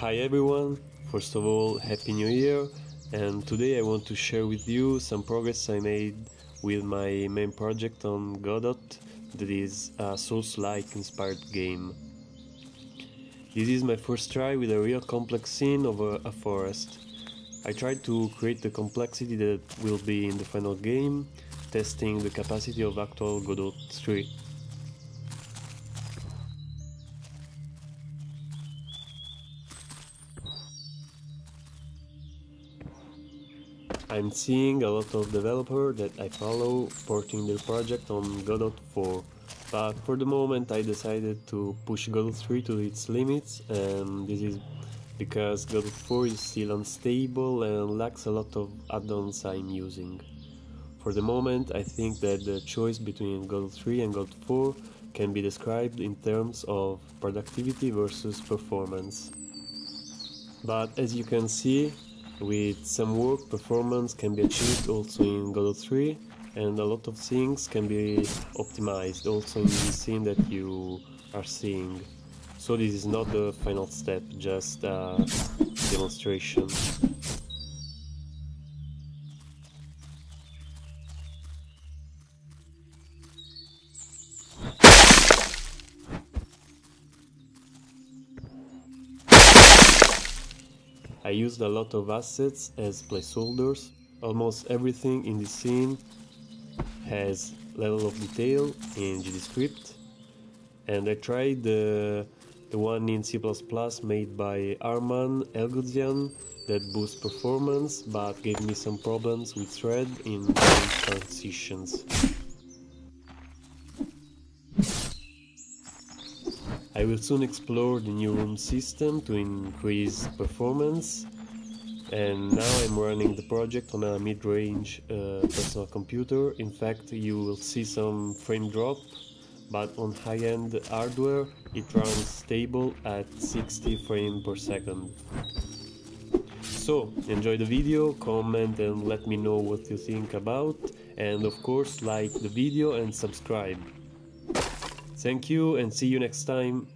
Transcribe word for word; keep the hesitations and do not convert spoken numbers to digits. Hi everyone, first of all, Happy New Year, and today I want to share with you some progress I made with my main project on Godot, that is a Souls-like inspired game. This is my first try with a real complex scene of a, a forest. I tried to create the complexity that will be in the final game, testing the capacity of actual Godot three. I'm seeing a lot of developers that I follow porting their project on Godot four, but for the moment I decided to push Godot three to its limits, and this is because Godot four is still unstable and lacks a lot of add-ons I'm using. For the moment I think that the choice between Godot three and Godot four can be described in terms of productivity versus performance. But as you can see, with some work, performance can be achieved also in Godot three, and a lot of things can be optimized also in the scene that you are seeing. So this is not the final step, just a demonstration. I used a lot of assets as placeholders. Almost everything in this scene has level of detail in GDScript, and I tried the, the one in C plus plus made by Arman Elgodzian that boosts performance but gave me some problems with thread in transitions. I will soon explore the new room system to increase performance, and now I'm running the project on a mid-range uh, personal computer. In fact, you will see some frame drop, but on high-end hardware it runs stable at sixty frames per second. So, enjoy the video, comment and let me know what you think about, and of course like the video and subscribe. Thank you and see you next time.